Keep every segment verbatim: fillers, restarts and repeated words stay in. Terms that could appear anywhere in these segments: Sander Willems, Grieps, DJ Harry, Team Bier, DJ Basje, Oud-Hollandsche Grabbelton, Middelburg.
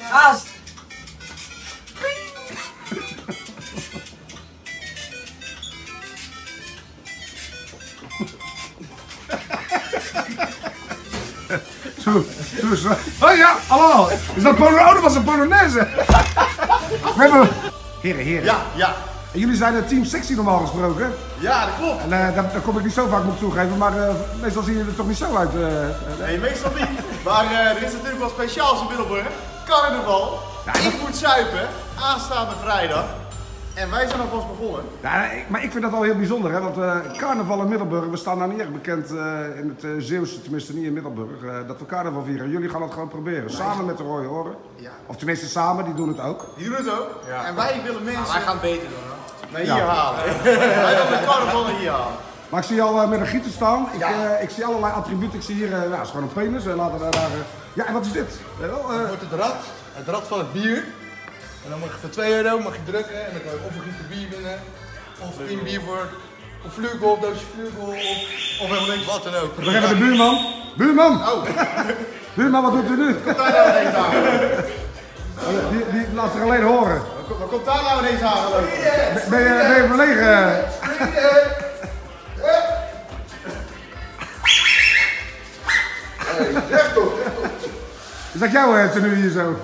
Haast! Toe, toe, zo. Oh ja, hallo! Is dat Polonaise? Oh, dat was een Polonaise! We hebben... Heren, heren. Ja, ja. En jullie zijn het Team Sexy normaal gesproken. Ja, dat klopt. En uh, daar, daar kom ik niet zo vaak op toegeven, maar uh, meestal zie je er toch niet zo uit. Uh, uh. Nee, meestal niet. Maar uh, er is natuurlijk wel speciaals in Middelburg. Carnaval. Ja, dat... Ik moet zuipen. Aanstaande vrijdag. En wij zijn alvast begonnen. Ja, maar ik vind dat al heel bijzonder, hè? Want uh, carnaval in Middelburg, we staan nou niet echt bekend uh, in het uh, Zeeuwse, tenminste niet in Middelburg, uh, dat we carnaval vieren. Jullie gaan dat gewoon proberen, nee, samen met de Rode Horen. Ja. Of tenminste samen, die doen het ook. Die doen het ook. Ja. En wij willen mensen... Nou, wij gaan beter doen, hè? Ja. Hier halen. Wij willen de carnaval naar hier halen. Maar ik zie al uh, met een gieter staan, ik, ja. uh, ik zie allerlei attributen. Ik zie hier, uh, nou, het is gewoon een penis. Uh, laten we daar, uh... Ja, en wat is dit? Uh, uh... Het wordt het rad, het rad van het bier. En dan mag je voor twee euro mag je drukken en dan kan je of een gieten bier winnen, of Team Bier voor een vleugel, een doosje vleugel, of helemaal niks, wat dan ook. We hebben de buurman. Buurman! Oh. Buurman, wat doet u nu? Komt daar nou ineens aan? Die, die laat zich alleen horen. Wat komt daar nou ineens aan? Ben je, ben je verlegen? Recht op, recht op. Is dat jouw tenue hier zo?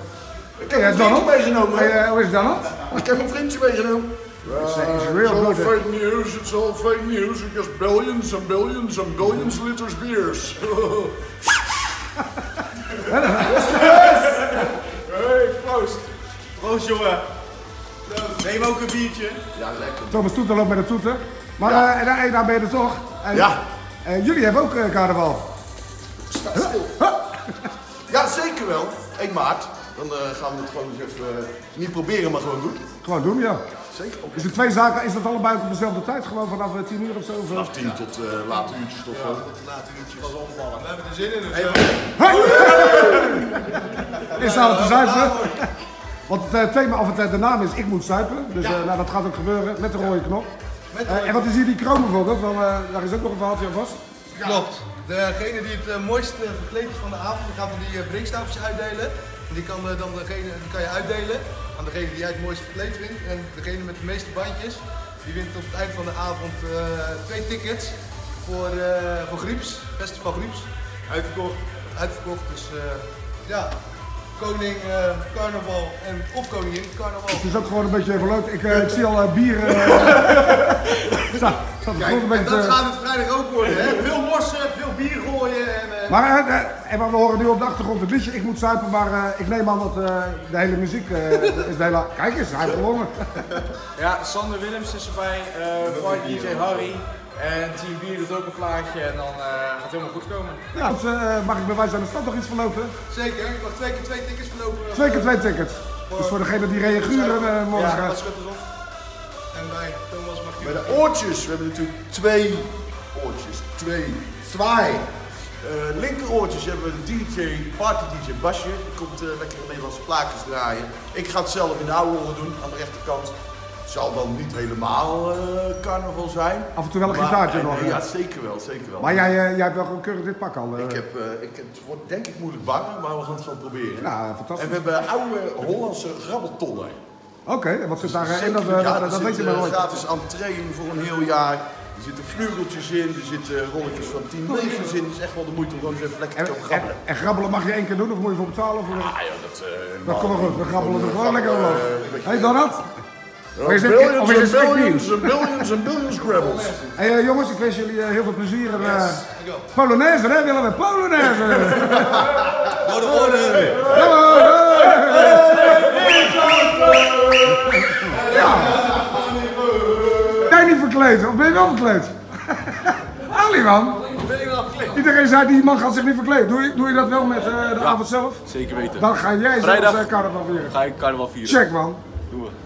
Ik heb een vriendje meegenomen. Hey, uh, hoe is dat dan? Ik heb een vriendje meegenomen. Uh, it's, it's real it's all good. Fake news, it's all fake news. It just billions and billions and billions liters beers. Hey, proost. Proost, jongen. Neem ook een biertje. Ja, lekker. Thomas Toeter loopt met de toeter. Maar ja. uh, daar, daar ben je er toch. En, ja. En jullie hebben ook uh, carnaval. Sta stil. Huh? Ja, zeker wel. één maart. Dan uh, gaan we het gewoon dus even, uh, niet proberen, maar gewoon doen. Gewoon doen, ja. Zeker. Okay. Dus de twee zaken, is dat allebei op dezelfde tijd? Gewoon vanaf tien uur of zo? Vanaf tien ja. tot uh, late uurtjes. Tot ja, tot late uurtjes. Dat is omvallen. We hebben er zin in. Dus hey, hey. Hey. Is nou te zuipen. Want het uh, thema of het, uh, de naam is Ik moet zuipen. Dus uh, ja. nou, dat gaat ook gebeuren met de rode knop. Met de rode. Uh, en wat is hier die kroon bijvoorbeeld? Want, uh, daar is ook nog een verhaaltje aan vast. Ja. Klopt. Degene die het uh, mooiste verkleed is van de avond, die gaat die uh, breekstaafjes uitdelen. Die kan, dan degene, die kan je uitdelen aan degene die jij het mooiste verkleed vindt. En degene met de meeste bandjes, die wint op het eind van de avond uh, twee tickets voor, uh, voor Grieps, Festival Grieps. Uitverkocht. Uitverkocht, dus uh, ja, koning, uh, carnaval en of koningin, carnaval. Het is ook gewoon een beetje even leuk. Ik, uh, ik zie al uh, bier. Uh, sta, sta Kijk, en beetje, dat uh... gaat het vrijdag ook worden, hè? Veel morsen, veel bier gooien. En, uh... Maar uh, En we horen nu op de achtergrond het liedje, ik moet zuipen, maar uh, ik neem aan dat uh, de hele muziek uh, is de hele... Kijk eens, hij heeft gewonnen. Ja, Sander Willems is erbij, uh, D J Harry en Team Bier doet ook een plaatje en dan uh, gaat het helemaal goed komen. Ja, dus, uh, mag ik bij wijze van de stad nog iets verlopen? Zeker, ik mag twee keer twee tickets verlopen. Twee keer twee tickets. Voor... Dus voor degene die reaguren uh, morgen. Ja, dat schudt erop. En bij Thomas mag je... Bij de oortjes, we hebben natuurlijk twee oortjes, twee, twee. Uh, linkeroortjes hebben we de D J, party D J Basje, die komt uh, lekker Nederlandse plaatjes draaien. Ik ga het zelf in de oude horen doen, aan de rechterkant. Het zal dan niet helemaal uh, carnaval zijn. Af en toe wel een maar, gitaartje en, nog. Uh, ja, zeker wel, zeker wel. Maar jij, uh, jij hebt wel gewoon keurig dit pak al. Uh. Ik heb, uh, ik, het wordt denk ik moeilijk bang, maar we gaan het gewoon proberen. Ja, fantastisch. En we hebben oude Hollandse grabbeltonnen. Oké, okay, en wat zit daar in? Dat, uh, ja, dat, dat weet je wel. Er zit gratis entree voor een heel jaar. Er zitten vlugeltjes in, er zitten rolletjes van tien liters in. Het is echt wel de moeite om gewoon eens even lekker te grabbelen. En, en grabbelen mag je één keer doen of moet je voor betalen? Of... Ah ja, dat... Uh, dat komt wel goed, we grabbelen er gewoon lekker over. Hé, hey, Donald? Billions and billions and billions and billions grabbels. Hé hey, uh, jongens, ik wens jullie uh, heel veel plezier. En, uh, yes, Polonaise, hè? Willen we Polonaise? Door de orde! Hallo! Of ben je wel verkleed? Ali man! Ben ik wel verkleed? Iedereen zei die man gaat zich niet verkleed. Doe je, doe je dat wel met uh, de ja, avond zelf? Zeker weten. Dan ga jij zelf carnaval vieren. Ga ik carnaval vieren. Check man. Doen we.